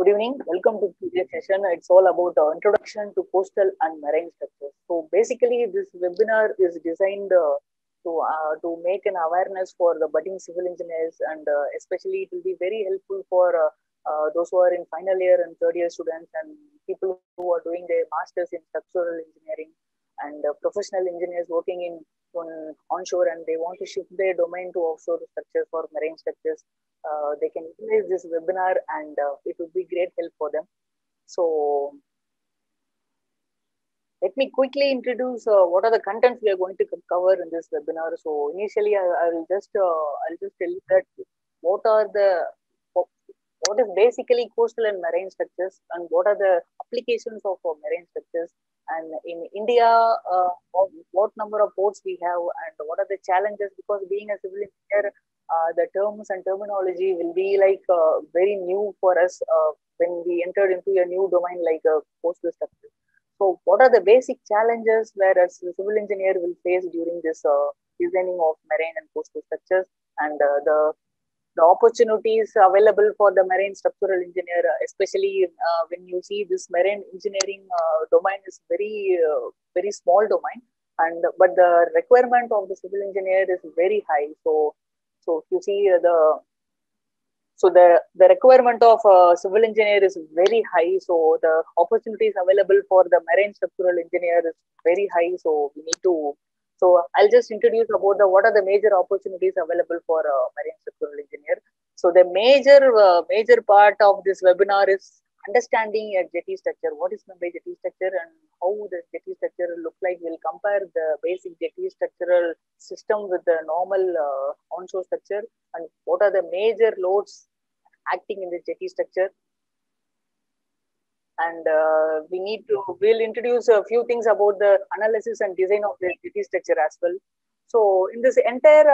Good evening. Welcome to today's session. It's all about the introduction to coastal and marine structures. So basically, this webinar is designed to make an awareness for the budding civil engineers, and especially it will be very helpful for those who are in final year and third year students, and people who are doing their masters in structural engineering, and professional engineers working in onshore, and they want to shift their domain to offshore structures or marine structures. They can utilize this webinar, and it would be great help for them. So let me quickly introduce what are the contents we are going to cover in this webinar. So initially, I'll just tell you that what is basically coastal and marine structures, and what are the applications of marine structures. And in India, what number of ports we have, and what are the challenges? Because being a civil engineer, the terms and terminology will be like very new for us when we entered into a new domain like coastal structure. So, what are the basic challenges whereas the civil engineer will face during this designing of marine and coastal structures, and the opportunities available for the marine structural engineer, especially when you see this marine engineering domain is very small domain, and but the requirement of the civil engineer is very high. So if you see the requirement of a civil engineer is very high. So the opportunities available for the marine structural engineer is very high. So we need to. So I'll just introduce about what are the major opportunities available for a marine structural engineer. So the major part of this webinar is understanding a jetty structure. What is meant by jetty structure, and how the jetty structure look like? We'll compare the basic jetty structural system with the normal onshore structure, and what are the major loads acting in the jetty structure. And we'll introduce a few things about the analysis and design of the jetty structure as well. So in this entire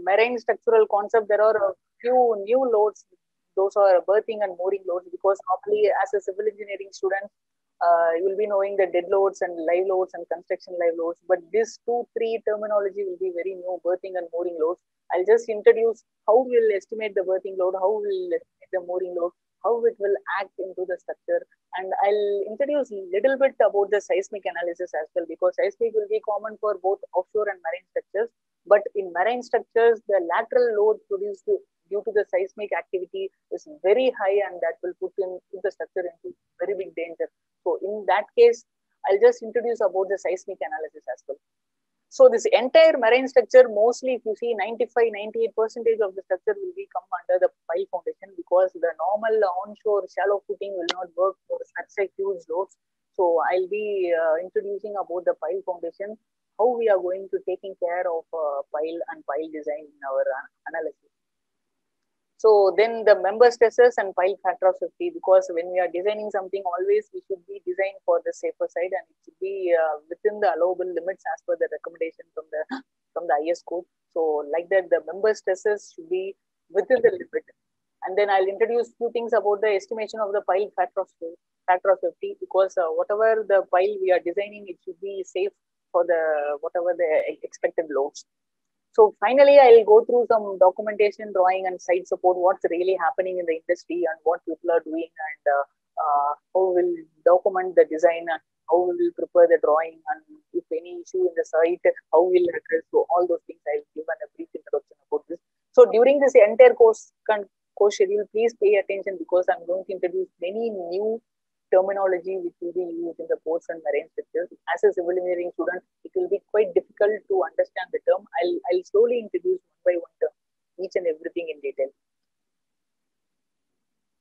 marine structural concept, there are a few new loads. Those are berthing and mooring loads, because normally as a civil engineering student, you will be knowing the dead loads and live loads and construction live loads. But this 2-3 terminology will be very new, berthing and mooring loads. I'll just introduce how we'll estimate the berthing load, how we'll estimate the mooring load, how it will act into the structure. And I'll introduce a little bit about the seismic analysis as well, because seismic will be common for both offshore and marine structures. But in marine structures, the lateral load produced due to the seismic activity is very high, and that will put the structure into very big danger. So in that case, I'll just introduce about the seismic analysis as well. So this entire marine structure, mostly if you see 95–98% of the structure will be come under the pile foundation, because the normal onshore shallow footing will not work for such a huge loads. So I'll be introducing about the pile foundation, how we are going to taking care of pile and pile design in our analysis. So then the member stresses and pile factor of 50, because when we are designing something, always we should be designed for the safer side, and it should be within the allowable limits as per the recommendation from the IS code. So like that, the member stresses should be within the limit. And then I'll introduce few things about the estimation of the pile factor of 50, because whatever the pile we are designing, it should be safe for the whatever the expected loads. So finally, I'll go through some documentation, drawing, and site support, what's really happening in the industry and what people are doing, and how we'll document the design, and how we'll prepare the drawing, and if any issue in the site, how we'll address. So all those things, I'll give a brief introduction about this. So during this entire course schedule, please pay attention, because I'm going to introduce many new terminology which will be used in the ports and marine structures. As a civil engineering student, it will be quite difficult to understand the term. I'll slowly introduce one by one term, each and everything in detail.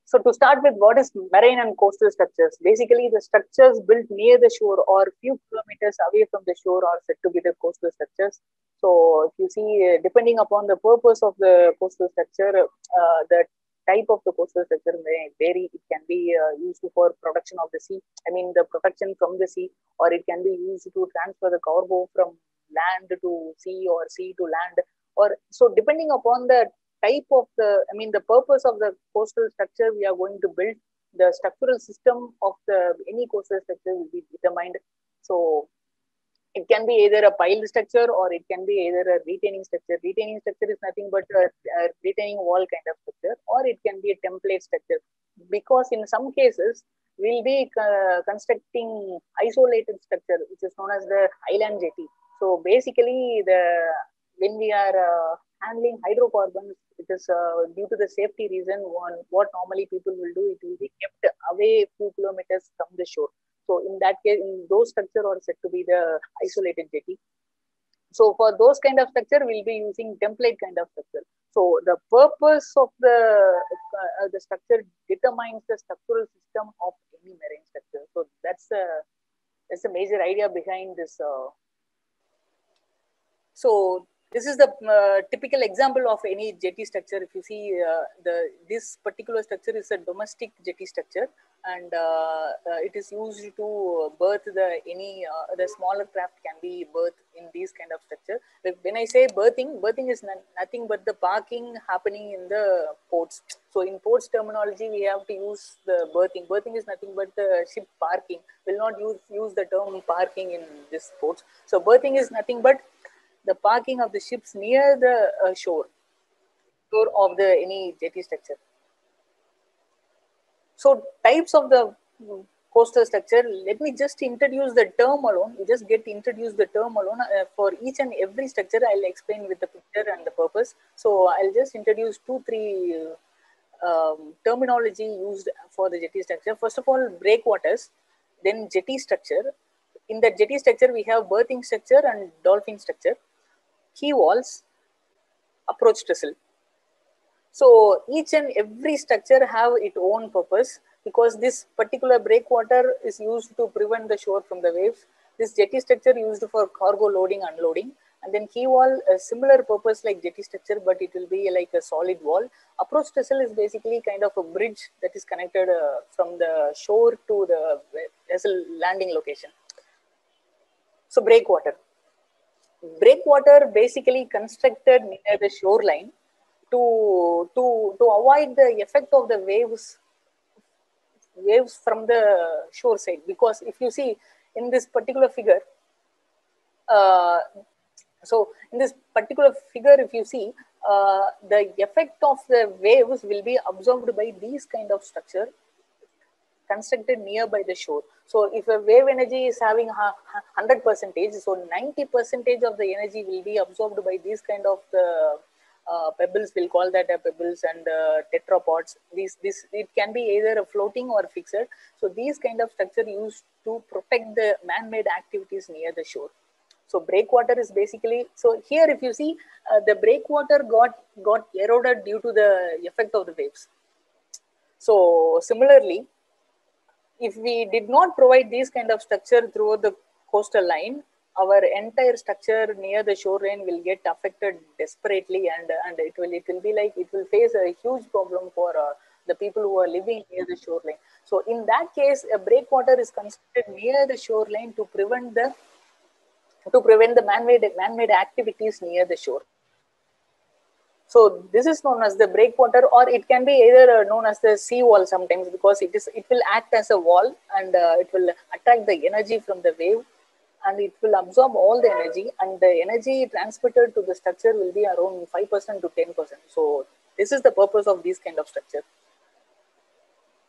So to start with, what is marine and coastal structures? Basically, the structures built near the shore or few kilometers away from the shore are said to be the coastal structures. So if you see, depending upon the purpose of the coastal structure, the type of the coastal structure may vary. It can be used for production of the sea, I mean the protection from the sea, or it can be used to transfer the cargo from land to sea or sea to land. Or so depending upon the type of the, I mean the purpose of the coastal structure we are going to build, the structural system of any coastal structure will be determined. So It can be either a piled structure or it can be either a retaining structure. Retaining structure is nothing but a retaining wall kind of structure, or it can be a template structure, because in some cases we'll be constructing isolated structure, which is known as the island jetty. So basically, when we are handling hydrocarbons, it is due to the safety reason, what normally people will do, it will be kept away few kilometers from the shore. So in that case, in those structure are said to be the isolated jetty. So for those kind of structure, we'll be using template kind of structure. So the purpose of the structure determines the structural system of any marine structure. So that's the major idea behind this. So this is the typical example of any jetty structure. If you see, this particular structure is a domestic jetty structure, and it is used to berth the smaller craft can be berthed in these kind of structure. When I say berthing, berthing is nothing but the parking happening in the ports. So in ports terminology, we have to use the berthing. Berthing is nothing but the ship parking. We'll not use the term parking in this ports. So berthing is nothing but the parking of the ships near the shore of any jetty structure. So types of the coastal structure, let me just introduce the term alone. You just get to introduce the term alone. For each and every structure, I'll explain with the picture and the purpose. So I'll just introduce two, three terminology used for the jetty structure. First of all, breakwaters, then jetty structure. In the jetty structure, we have berthing structure and dolphin structure, key walls, approach trestle. So each and every structure have its own purpose, because this particular breakwater is used to prevent the shore from the waves. This jetty structure used for cargo loading, unloading, and then key wall, a similar purpose like jetty structure, but it will be like a solid wall. Approach trestle is basically kind of a bridge that is connected from the shore to the vessel landing location. So breakwater. Breakwater basically constructed near the shoreline to avoid the effect of the waves from the shore side, because if you see in this particular figure, if you see, the effect of the waves will be absorbed by these kind of structure constructed nearby the shore. So if a wave energy is having 100%, so 90% of the energy will be absorbed by these kind of pebbles, we'll call that pebbles, and tetrapods. It can be either a floating or fixed. So these kind of structure used to protect the man-made activities near the shore. So breakwater is basically, so here if you see, the breakwater got eroded due to the effect of the waves. So similarly, if we did not provide these kind of structure throughout the coastal line, our entire structure near the shoreline will get affected desperately, and it will be like, it will face a huge problem for the people who are living near the shoreline. So in that case, a breakwater is constructed near the shoreline to prevent the man-made activities near the shore. So this is known as the breakwater, or it can be either known as the sea wall sometimes, because it will act as a wall, and it will attract the energy from the wave, and it will absorb all the energy, and the energy transmitted to the structure will be around 5% to 10%. So this is the purpose of these kind of structure.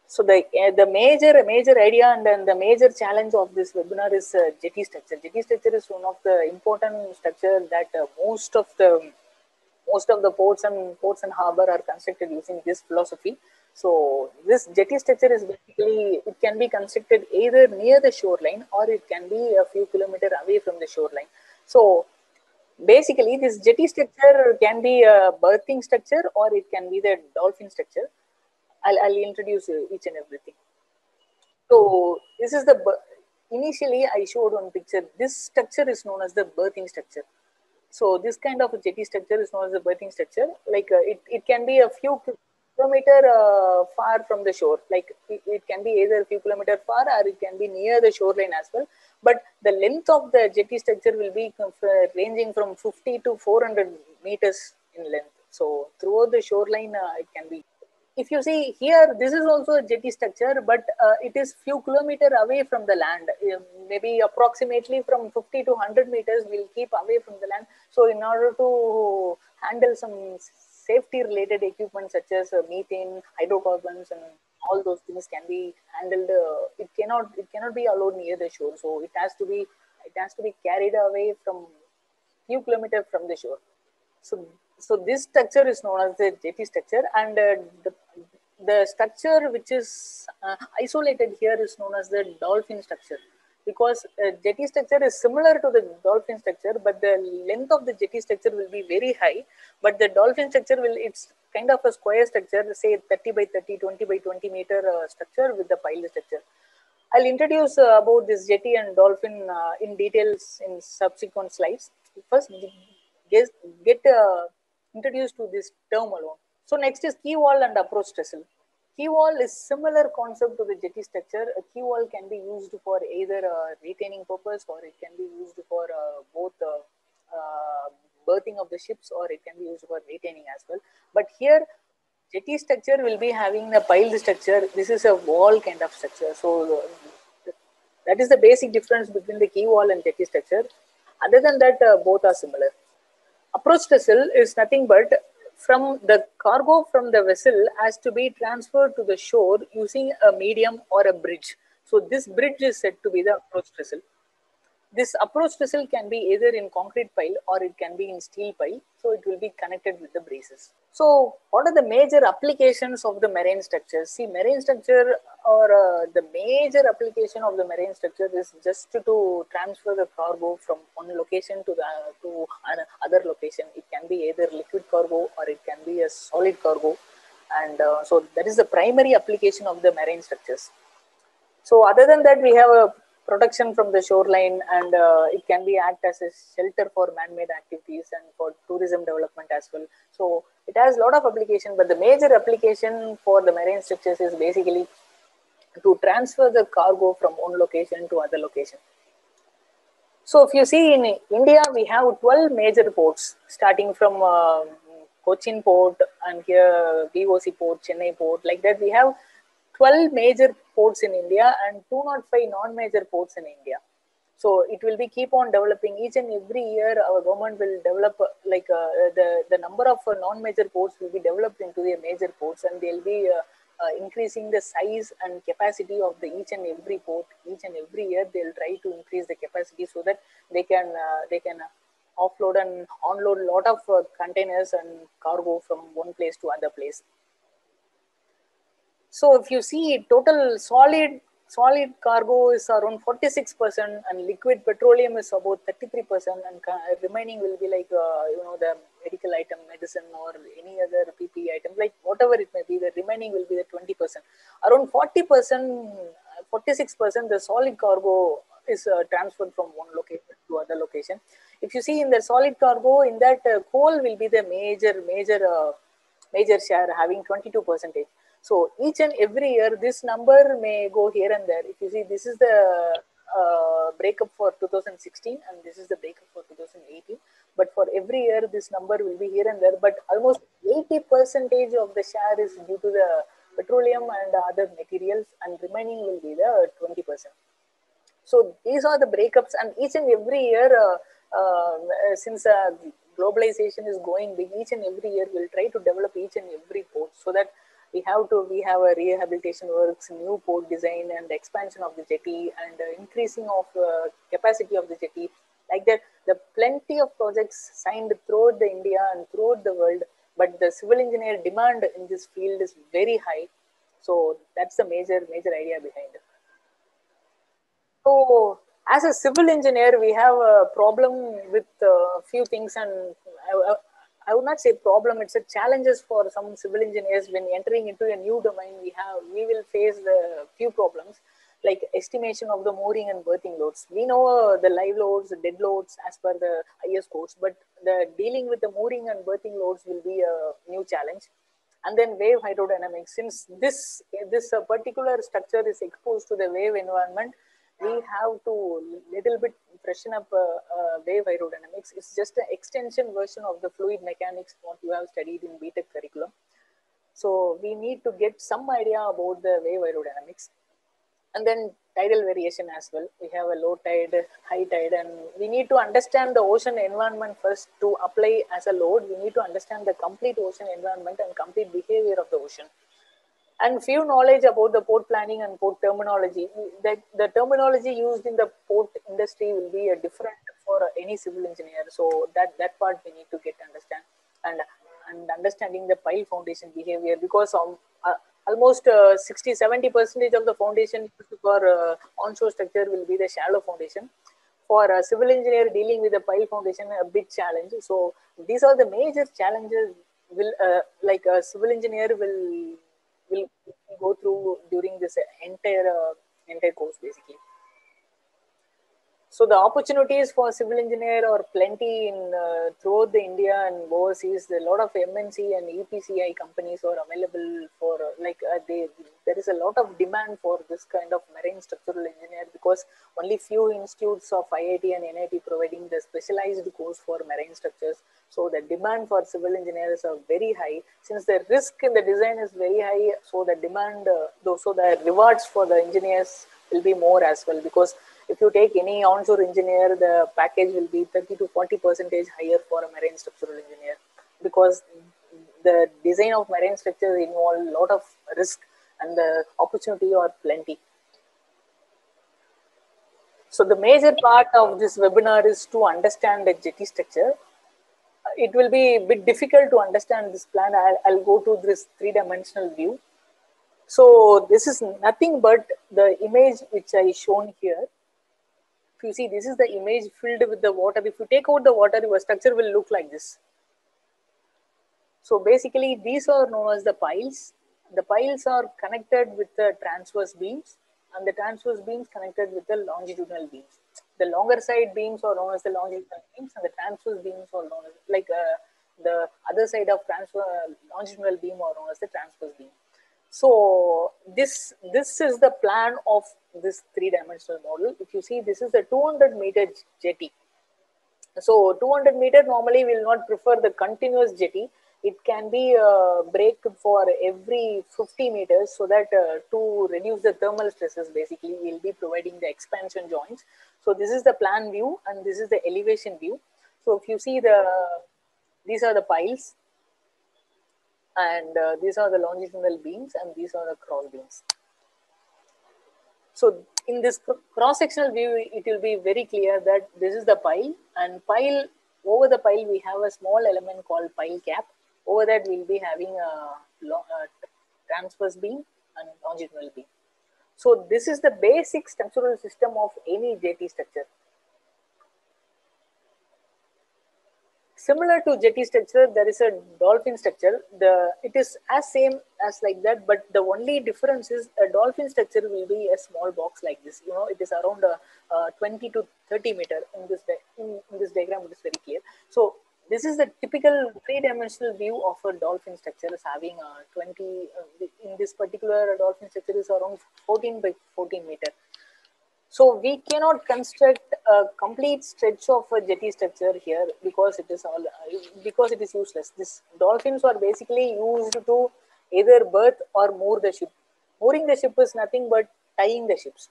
So the major idea and then the major challenge of this webinar is jetty structure. Jetty structure is one of the important structure that most of the ports and harbor are constructed using this philosophy. So this jetty structure is basically, it can be constructed either near the shoreline or it can be a few kilometers away from the shoreline. So basically this jetty structure can be a berthing structure or it can be the dolphin structure. I'll introduce each and everything. So this is initially I showed one picture. This structure is known as the berthing structure. So this kind of a jetty structure is known as the berthing structure. Like it can be a few kilometer far from the shore, like it can be either a few kilometer far or it can be near the shoreline as well, but the length of the jetty structure will be ranging from 50 to 400 meters in length. So throughout the shoreline it can be if you see here, this is also a jetty structure, but it is few kilometers away from the land. Maybe approximately from 50 to 100 meters we'll keep away from the land. So in order to handle some safety related equipment such as methane, hydrocarbons and all those things can be handled. It cannot be allowed near the shore. So it has to be carried away from few kilometers from the shore. So this structure is known as the jetty structure, and the structure which is isolated here is known as the dolphin structure, because jetty structure is similar to the dolphin structure, but the length of the jetty structure will be very high, but the dolphin structure will, it's kind of a square structure, say 30 by 30, 20 by 20 meter structure with the pile structure. I'll introduce about this jetty and dolphin in details in subsequent slides. First, get introduced to this term alone. So next is key wall and approach trestle. Key wall is similar concept to the jetty structure. A key wall can be used for either retaining purpose, or it can be used for both berthing of the ships, or it can be used for retaining as well. But here jetty structure will be having a piled structure. This is a wall kind of structure. So that is the basic difference between the key wall and jetty structure. Other than that, both are similar. Approach vessel is nothing but the cargo from the vessel has to be transferred to the shore using a medium or a bridge. So this bridge is said to be the approach vessel. This approach vessel can be either in concrete pile or it can be in steel pile. So it will be connected with the braces. So what are the major applications of the marine structure? See, marine structure, or the major application of the marine structure is just to transfer the cargo from one location to the other location. It can be either liquid cargo or it can be a solid cargo. And so that is the primary application of the marine structures. So other than that, we have a protection from the shoreline, and it can be act as a shelter for man-made activities and for tourism development as well. So it has a lot of application, but the major application for the marine structures is basically to transfer the cargo from one location to other location. So if you see, in India, we have 12 major ports, starting from Cochin port, and here VOC port, Chennai port, like that. We have 12 major ports in India and 205 non-major ports in India. So it will be keep on developing. Each and every year our government will develop, like the number of non-major ports will be developed into the major ports, and they'll be increasing the size and capacity of the each and every port. Each and every year they'll try to increase the capacity so that they can offload and onload a lot of containers and cargo from one place to other place. So if you see, total solid cargo is around 46%, and liquid petroleum is about 33%, and remaining will be like the medical item, medicine, or any other PPE item, like whatever it may be. The remaining will be the 20%. Around 46%, the solid cargo is transferred from one location to other location. If you see, in the solid cargo, in that coal will be the major share, having 22%. So each and every year, this number may go here and there. If you see, this is the breakup for 2016, and this is the breakup for 2018. But for every year, this number will be here and there. But almost 80% of the share is due to the petroleum and other materials, and remaining will be the 20%. So these are the breakups, and each and every year, since globalization is going big, each and every year we'll try to develop each and every port, so that we have a rehabilitation works, new port design, and expansion of the jetty, and increasing of capacity of the jetty. Like that, the plenty of projects signed throughout the India and throughout the world, but the civil engineer demand in this field is very high. So that's the major idea behind it. So as a civil engineer, we have a problem with a few things, and I would not say problem, it's a challenges for some civil engineers. When entering into a new domain, we will face the few problems, like estimation of the mooring and berthing loads. We know the live loads, the dead loads as per the IS codes, but the dealing with the mooring and berthing loads will be a new challenge. And then wave hydrodynamics, since this particular structure is exposed to the wave environment, we have to little bit freshen up wave aerodynamics. It's just an extension version of the fluid mechanics what you have studied in BTech curriculum. So we need to get some idea about the wave aerodynamics. And then tidal variation as well. We have a low tide, high tide, and we need to understand the ocean environment first to apply as a load. We need to understand the complete ocean environment and complete behavior of the ocean. And few knowledge about the port planning and port terminology. The terminology used in the port industry will be different for any civil engineer. So that part we need to get understand. And understanding the pile foundation behavior, because of almost 60–70% of the foundation for onshore structure will be the shallow foundation. For a civil engineer dealing with the pile foundation, a big challenge. So these are the major challenges will like a civil engineer will go through during this entire course basically. So the opportunities for civil engineer are plenty in throughout the India and overseas. A lot of MNC and EPCI companies are available for there is a lot of demand for this kind of marine structural engineer, because only few institutes of IIT and NIT providing the specialized course for marine structures. So the demand for civil engineers are very high, since the risk in the design is very high. So the demand, so the rewards for the engineers will be more as well, because if you take any onshore engineer, the package will be 30% to 40% higher for a marine structural engineer, because the design of marine structures involve a lot of risk and the opportunity are plenty. So the major part of this webinar is to understand the jetty structure. It will be a bit difficult to understand this plan. I'll go to this three-dimensional view. So this is nothing but the image which I shown here. If you see, this is the image filled with the water. If you take out the water, your structure will look like this. So basically, these are known as the piles. The piles are connected with the transverse beams, and the transverse beams connected with the longitudinal beams. The longer side beams are known as the longitudinal beams, and the transverse beams are known as the other side of longitudinal beam are known as the transverse beam. So this is the plan of this three-dimensional model. If you see, this is a 200-meter jetty. So 200-meter normally will not prefer the continuous jetty. It can be break for every 50 meters so that to reduce the thermal stresses, basically, we'll be providing the expansion joints. So this is the plan view and this is the elevation view. So if you see, these are the piles. And these are the longitudinal beams and these are the cross beams. So in this cross-sectional view, it will be very clear that this is the pile, and pile over the pile we have a small element called pile cap. Over that we'll be having a transverse beam and longitudinal beam. So this is the basic structural system of any jetty structure. Similar to jetty structure, there is a dolphin structure. It is as same as like that, but the only difference is a dolphin structure will be a small box like this. You know, it is around 20 to 30 meter. In this diagram, it is very clear. So this is the typical three-dimensional view of a dolphin structure as having a 20. In this particular, a dolphin structure is around 14 by 14 meter. So we cannot construct a complete stretch of a jetty structure here, because it is useless. These dolphins are basically used to either berth or moor the ship. Mooring the ship is nothing but tying the ships.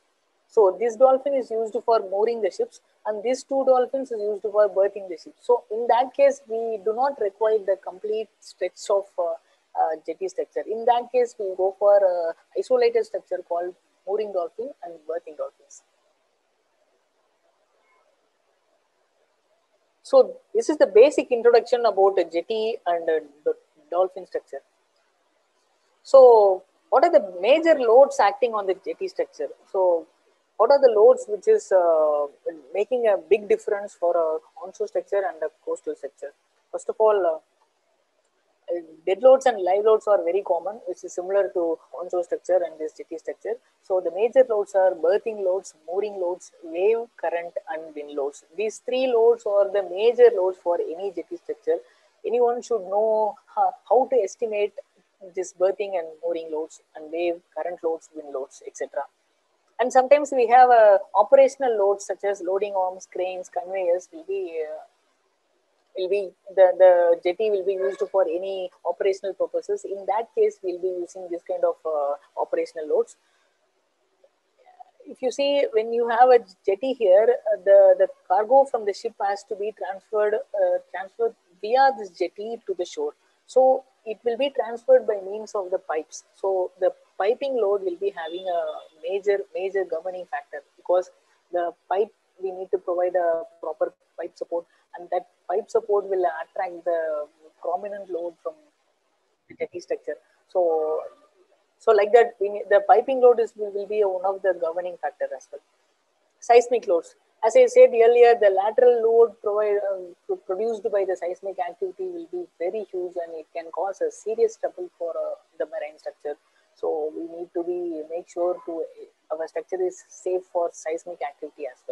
So this dolphin is used for mooring the ships, and these two dolphins is used for berthing the ships. So in that case, we do not require the complete stretch of jetty structure. In that case, we go for an isolated structure called mooring dolphin and berthing dolphins. So this is the basic introduction about a jetty and the dolphin structure. So what are the major loads acting on the jetty structure? So what are the loads which is making a big difference for an onshore structure and a coastal structure? First of all, dead loads and live loads are very common, which is similar to onshore structure and this jetty structure. So the major loads are berthing loads, mooring loads, wave, current, and wind loads. These three loads are the major loads for any jetty structure. Anyone should know how to estimate this berthing and mooring loads and wave, current loads, wind loads, etc. And sometimes we have operational loads such as loading arms, cranes, conveyors will be will be the jetty will be used for any operational purposes. In that case, we'll be using this kind of operational loads. If you see, when you have a jetty here, the cargo from the ship has to be transferred via this jetty to the shore. So it will be transferred by means of the pipes. So the piping load will be having a major governing factor, because the pipe, we need to provide a proper pipe support, and that pipe support will attract the prominent load from the jetty structure. So like that, the piping load will be one of the governing factors as well. Seismic loads. As I said earlier, the lateral load produced by the seismic activity will be very huge, and it can cause a serious trouble for the marine structure. So we need to make sure our structure is safe for seismic activity as well.